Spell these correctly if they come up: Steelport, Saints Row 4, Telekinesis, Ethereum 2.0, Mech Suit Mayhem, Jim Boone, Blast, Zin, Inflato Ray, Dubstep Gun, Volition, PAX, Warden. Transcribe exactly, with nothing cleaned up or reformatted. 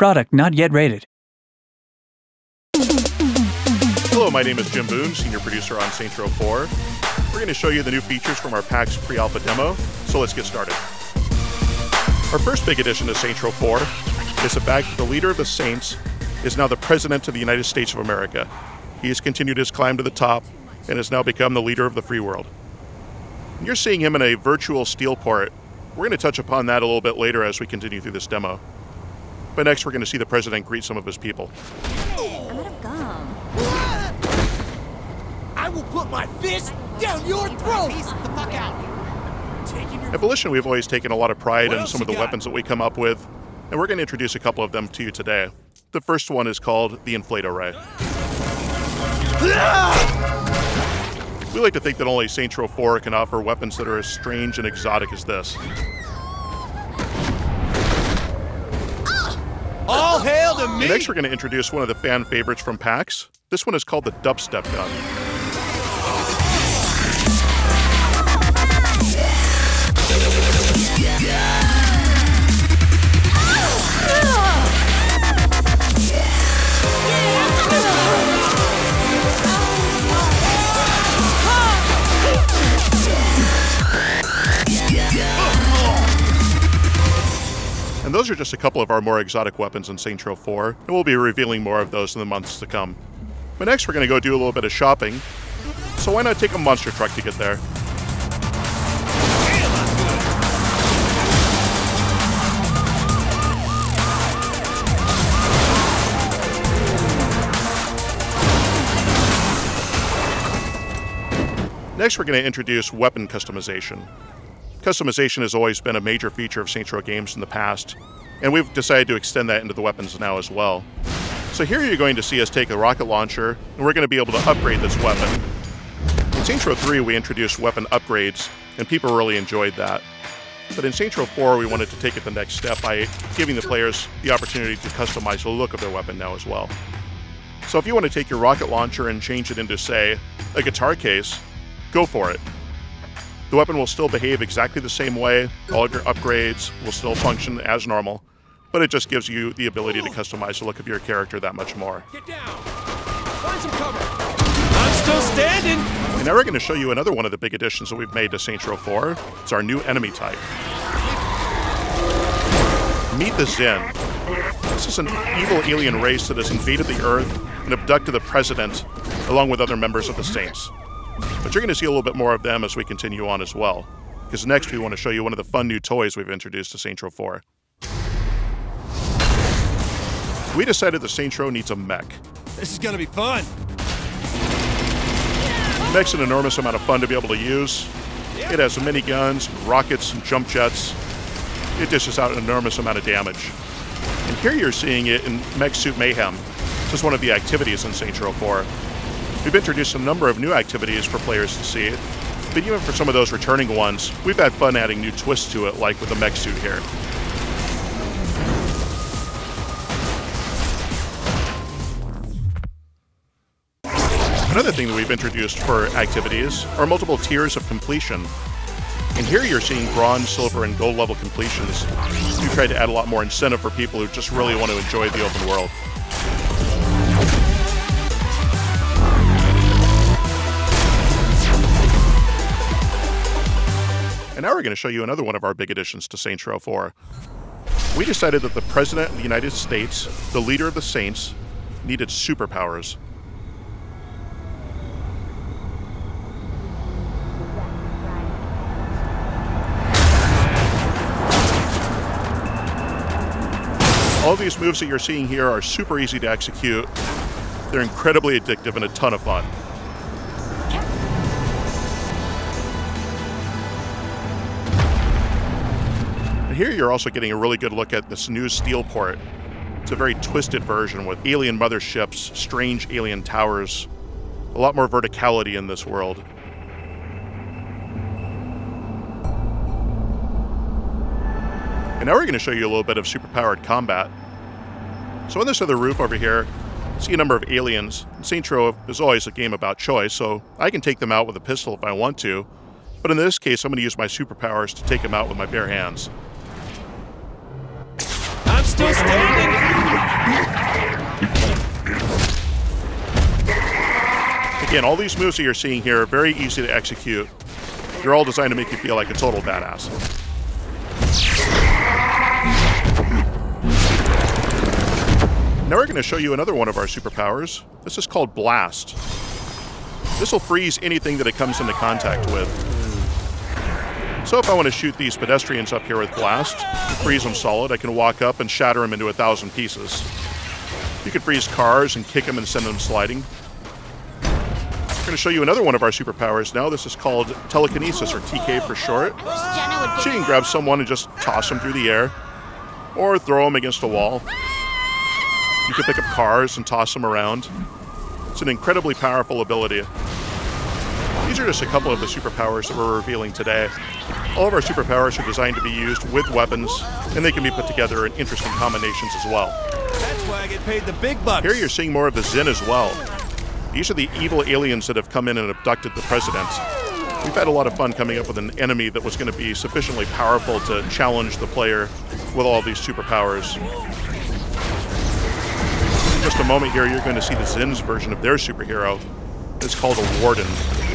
Product not yet rated. Hello, my name is Jim Boone, senior producer on Saints Row four. We're going to show you the new features from our PAX pre-alpha demo, so let's get started. Our first big addition to Saints Row four is the fact that the leader of the Saints is now the President of the United States of America. He has continued his climb to the top and has now become the leader of the free world. You're seeing him in a virtual Steelport. We're going to touch upon that a little bit later as we continue through this demo. But next, we're going to see the President greet some of his people. Hey, I'm out of gum. I will put my fist down your throat! Get the fuck out! At Volition, we've always taken a lot of pride in some of the weapons that we come up with, and we're going to introduce a couple of them to you today. The first one is called the Inflato Ray. We like to think that only Saints Row four can offer weapons that are as strange and exotic as this. All hail to me! Next, we're going to introduce one of the fan favorites from PAX. This one is called the Dubstep Gun. And those are just a couple of our more exotic weapons in Saints Row four, and we'll be revealing more of those in the months to come. But next, we're going to go do a little bit of shopping, so why not take a monster truck to get there? Next, we're going to introduce weapon customization. Customization has always been a major feature of Saints Row games in the past, and we've decided to extend that into the weapons now as well. So here you're going to see us take a rocket launcher, and we're going to be able to upgrade this weapon. In Saints Row three, we introduced weapon upgrades, and people really enjoyed that. But in Saints Row four, we wanted to take it the next step by giving the players the opportunity to customize the look of their weapon now as well. So if you want to take your rocket launcher and change it into, say, a guitar case, go for it. The weapon will still behave exactly the same way, all of your upgrades will still function as normal, but it just gives you the ability to customize the look of your character that much more. Get down. Find some cover. I'm still standing! And now we're going to show you another one of the big additions that we've made to Saints Row four. It's our new enemy type. Meet the Zin. This is an evil alien race that has invaded the Earth and abducted the President, along with other members of the Saints. But you're going to see a little bit more of them as we continue on as well, because next we want to show you one of the fun new toys we've introduced to Saints Row four. We decided that Saints Row needs a mech. This is going to be fun! The mech's an enormous amount of fun to be able to use. It has miniguns, rockets, and jump jets. It dishes out an enormous amount of damage. And here you're seeing it in Mech Suit Mayhem. This is one of the activities in Saints Row four. We've introduced a number of new activities for players to see, but even for some of those returning ones, we've had fun adding new twists to it, like with the mech suit here. Another thing that we've introduced for activities are multiple tiers of completion. And here you're seeing bronze, silver, and gold level completions. We've tried to add a lot more incentive for people who just really want to enjoy the open world. And now we're going to show you another one of our big additions to Saints Row four. We decided that the President of the United States, the leader of the Saints, needed superpowers. All these moves that you're seeing here are super easy to execute. They're incredibly addictive and a ton of fun. Here you're also getting a really good look at this new Steelport. It's a very twisted version with alien motherships, strange alien towers, a lot more verticality in this world. And now we're going to show you a little bit of superpowered combat. So on this other roof over here, you see a number of aliens. Saints Row is always a game about choice, so I can take them out with a pistol if I want to, but in this case I'm going to use my superpowers to take them out with my bare hands. Still standing. Again, all these moves that you're seeing here are very easy to execute. They're all designed to make you feel like a total badass. Now we're going to show you another one of our superpowers. This is called Blast. This will freeze anything that it comes into contact with. So if I want to shoot these pedestrians up here with Blast, freeze them solid, I can walk up and shatter them into a thousand pieces. You can freeze cars and kick them and send them sliding. I'm going to show you another one of our superpowers now. This is called Telekinesis, or T K for short. She can grab someone and just toss them through the air, or throw them against a wall. You can pick up cars and toss them around. It's an incredibly powerful ability. These are just a couple of the superpowers that we're revealing today. All of our superpowers are designed to be used with weapons, and they can be put together in interesting combinations as well. That's why I get paid the big bucks. Here you're seeing more of the Zin as well. These are the evil aliens that have come in and abducted the president. We've had a lot of fun coming up with an enemy that was going to be sufficiently powerful to challenge the player with all these superpowers. In just a moment here, you're going to see the Zin's version of their superhero. It's called a Warden.